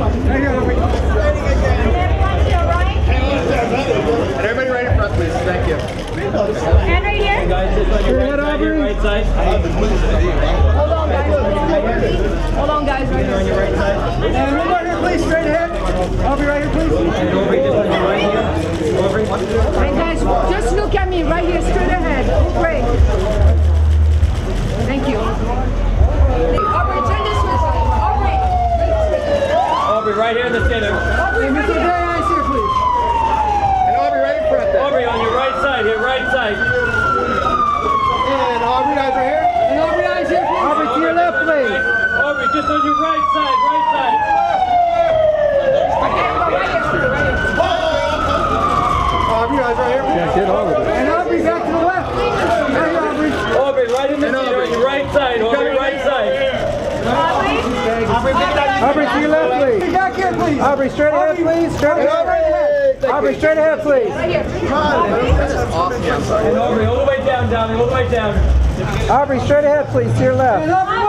Hand right here. Guys, your right side. Hold on, guys. Hold on, guys. Right here. On your right side. And move right here, please. Straight ahead. I'll be right here, please. And guys, just look at me. Right here, straight ahead. Great. Thank you. Aubrey, turn this way. Aubrey, right here in the center. Aubrey, right here. Aubrey, on your right side, your right side. And Aubrey, eyes right here. And Aubrey, eyes here, please. Aubrey, to your left, please. Aubrey, just on your right side, right side. Aubrey, eyes right here. Yeah, get Aubrey. And Aubrey, back to the left. Hey, Aubrey. Aubrey, right in the center, on your right side, Aubrey, right side. Aubrey, Aubrey, to your left, please. Back here, please. Aubrey, straight ahead, please. Straight ahead. Aubrey, straight ahead, please. Right here. And Aubrey, all the way down, Downey, all the way down. Aubrey, straight ahead, please, to your left.